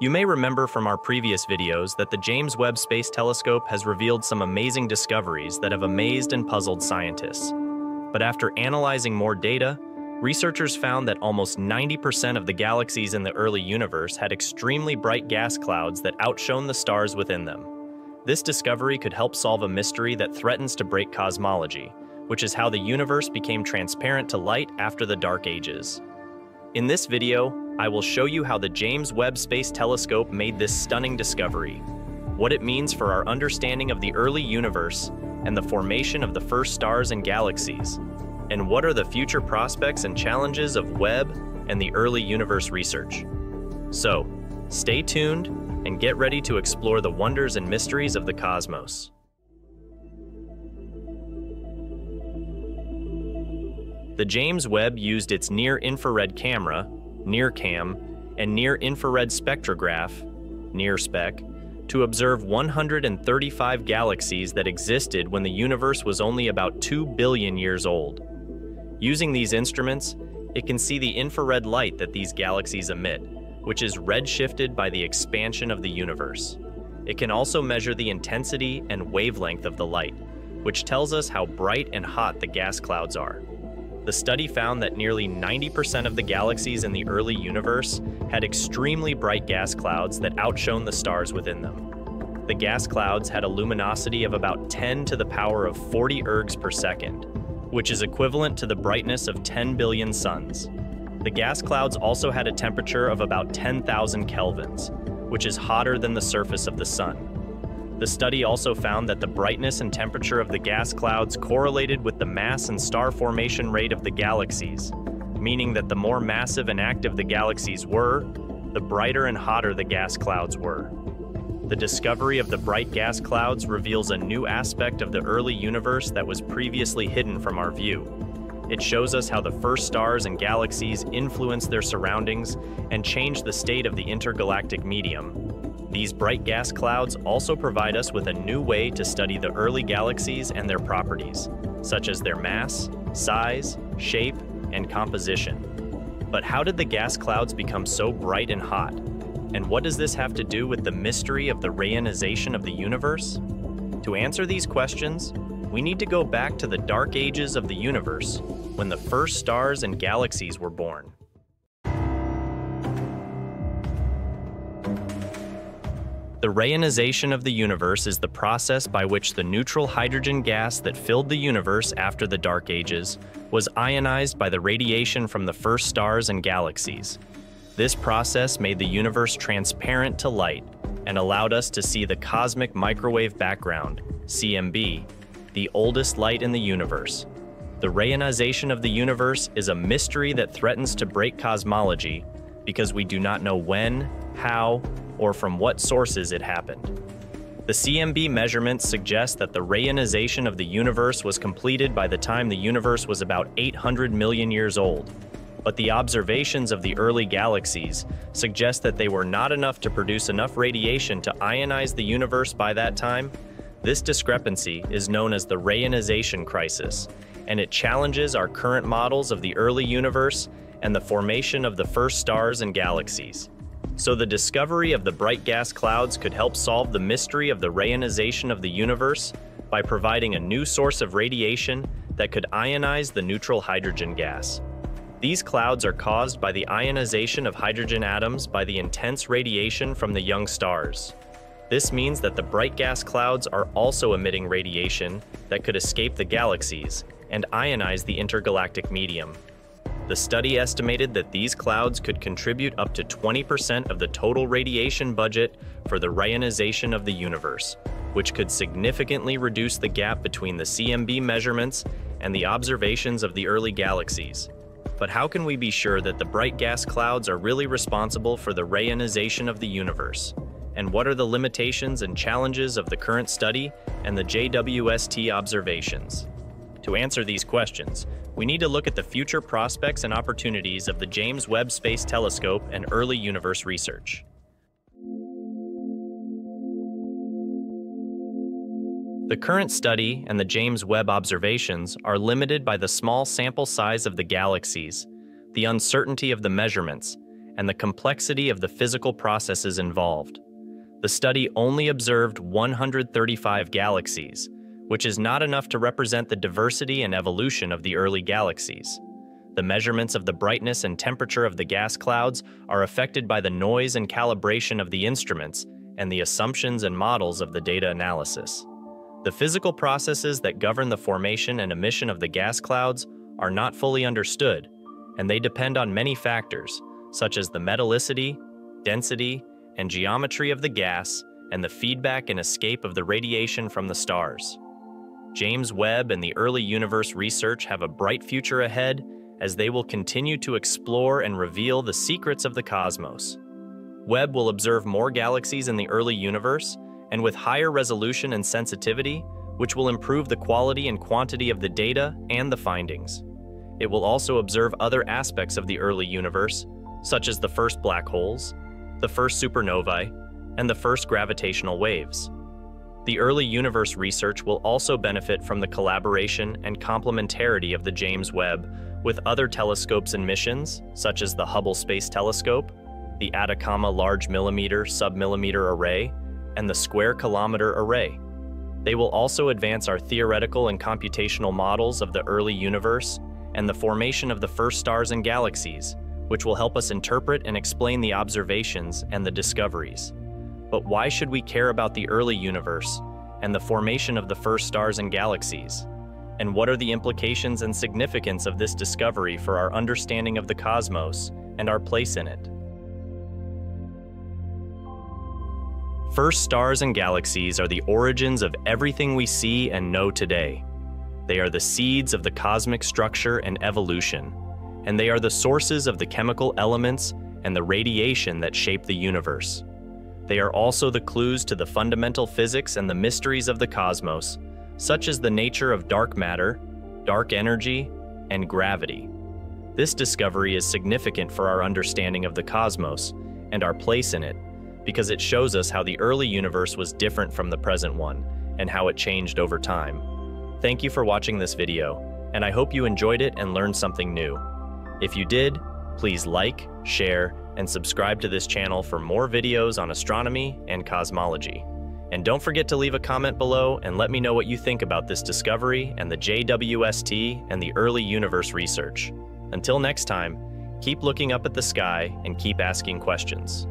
You may remember from our previous videos that the James Webb Space Telescope has revealed some amazing discoveries that have amazed and puzzled scientists. But after analyzing more data, researchers found that almost 90% of the galaxies in the early universe had extremely bright gas clouds that outshone the stars within them. This discovery could help solve a mystery that threatens to break cosmology, which is how the universe became transparent to light after the Dark Ages. In this video, I will show you how the James Webb Space Telescope made this stunning discovery, what it means for our understanding of the early universe and the formation of the first stars and galaxies, and what are the future prospects and challenges of Webb and the early universe research. So, stay tuned and get ready to explore the wonders and mysteries of the cosmos. The James Webb used its near-infrared camera, NIRCAM, and near-infrared spectrograph, NIRSPEC, to observe 135 galaxies that existed when the universe was only about 2 billion years old. Using these instruments, it can see the infrared light that these galaxies emit, which is redshifted by the expansion of the universe. It can also measure the intensity and wavelength of the light, which tells us how bright and hot the gas clouds are. The study found that nearly 90% of the galaxies in the early universe had extremely bright gas clouds that outshone the stars within them. The gas clouds had a luminosity of about 10 to the power of 40 ergs per second, which is equivalent to the brightness of 10 billion suns. The gas clouds also had a temperature of about 10,000 kelvins, which is hotter than the surface of the sun. The study also found that the brightness and temperature of the gas clouds correlated with the mass and star formation rate of the galaxies, meaning that the more massive and active the galaxies were, the brighter and hotter the gas clouds were. The discovery of the bright gas clouds reveals a new aspect of the early universe that was previously hidden from our view. It shows us how the first stars and galaxies influence their surroundings and change the state of the intergalactic medium. These bright gas clouds also provide us with a new way to study the early galaxies and their properties, such as their mass, size, shape, and composition. But how did the gas clouds become so bright and hot? And what does this have to do with the mystery of the reionization of the universe? To answer these questions, we need to go back to the Dark Ages of the universe, when the first stars and galaxies were born. The reionization of the universe is the process by which the neutral hydrogen gas that filled the universe after the Dark Ages was ionized by the radiation from the first stars and galaxies. This process made the universe transparent to light and allowed us to see the Cosmic Microwave Background, CMB, the oldest light in the universe. The reionization of the universe is a mystery that threatens to break cosmology because we do not know when, how, or from what sources it happened. The CMB measurements suggest that the reionization of the universe was completed by the time the universe was about 800 million years old, but the observations of the early galaxies suggest that they were not enough to produce enough radiation to ionize the universe by that time. This discrepancy is known as the reionization crisis, and it challenges our current models of the early universe and the formation of the first stars and galaxies. So the discovery of the bright gas clouds could help solve the mystery of the reionization of the universe by providing a new source of radiation that could ionize the neutral hydrogen gas. These clouds are caused by the ionization of hydrogen atoms by the intense radiation from the young stars. This means that the bright gas clouds are also emitting radiation that could escape the galaxies and ionize the intergalactic medium. The study estimated that these clouds could contribute up to 20% of the total radiation budget for the reionization of the universe, which could significantly reduce the gap between the CMB measurements and the observations of the early galaxies. But how can we be sure that the bright gas clouds are really responsible for the reionization of the universe? And what are the limitations and challenges of the current study and the JWST observations? To answer these questions, we need to look at the future prospects and opportunities of the James Webb Space Telescope and early universe research. The current study and the James Webb observations are limited by the small sample size of the galaxies, the uncertainty of the measurements, and the complexity of the physical processes involved. The study only observed 135 galaxies, which is not enough to represent the diversity and evolution of the early galaxies. The measurements of the brightness and temperature of the gas clouds are affected by the noise and calibration of the instruments and the assumptions and models of the data analysis. The physical processes that govern the formation and emission of the gas clouds are not fully understood, and they depend on many factors, such as the metallicity, density, and geometry of the gas, and the feedback and escape of the radiation from the stars. James Webb and the early universe research have a bright future ahead, as they will continue to explore and reveal the secrets of the cosmos. Webb will observe more galaxies in the early universe, and with higher resolution and sensitivity, which will improve the quality and quantity of the data and the findings. It will also observe other aspects of the early universe, such as the first black holes, the first supernovae, and the first gravitational waves. The early universe research will also benefit from the collaboration and complementarity of the James Webb with other telescopes and missions, such as the Hubble Space Telescope, the Atacama Large Millimeter Submillimeter Array, and the Square Kilometer Array. They will also advance our theoretical and computational models of the early universe and the formation of the first stars and galaxies, which will help us interpret and explain the observations and the discoveries. But why should we care about the early universe and the formation of the first stars and galaxies? And what are the implications and significance of this discovery for our understanding of the cosmos and our place in it? First stars and galaxies are the origins of everything we see and know today. They are the seeds of the cosmic structure and evolution, and they are the sources of the chemical elements and the radiation that shape the universe. They are also the clues to the fundamental physics and the mysteries of the cosmos, such as the nature of dark matter, dark energy, and gravity. This discovery is significant for our understanding of the cosmos and our place in it, because it shows us how the early universe was different from the present one and how it changed over time. Thank you for watching this video, and I hope you enjoyed it and learned something new. If you did, please like, share, and subscribe to this channel for more videos on astronomy and cosmology. And don't forget to leave a comment below and let me know what you think about this discovery and the JWST and the early universe research. Until next time, keep looking up at the sky and keep asking questions.